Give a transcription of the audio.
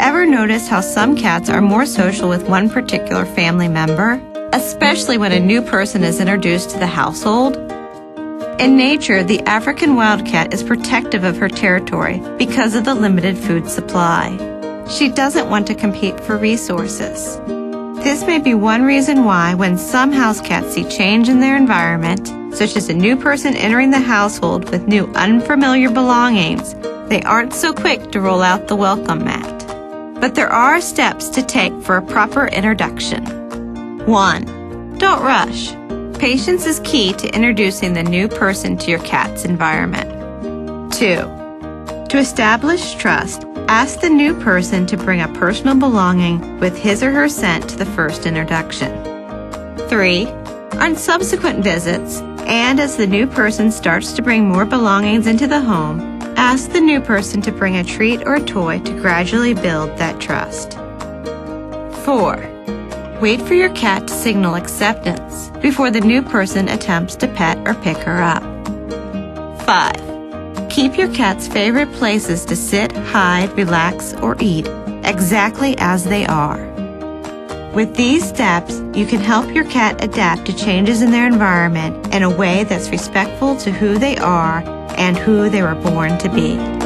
ever noticed how some cats are more social with one particular family member, especially when a new person is introduced to the household? In nature, the African wildcat is protective of her territory because of the limited food supply. She doesn't want to compete for resources. This may be one reason why when some house cats see change in their environment, such as a new person entering the household with new unfamiliar belongings, they aren't so quick to roll out the welcome mat. But there are steps to take for a proper introduction. 1. Don't rush. Patience is key to introducing the new person to your cat's environment. 2. To establish trust, ask the new person to bring a personal belonging with his or her scent to the first introduction. 3. On subsequent visits, and as the new person starts to bring more belongings into the home, ask the new person to bring a treat or a toy to gradually build that trust. 4. Wait for your cat to signal acceptance before the new person attempts to pet or pick her up. 5. Keep your cat's favorite places to sit, hide, relax, or eat exactly as they are. With these steps, you can help your cat adapt to changes in their environment in a way that's respectful to who they are and who they were born to be.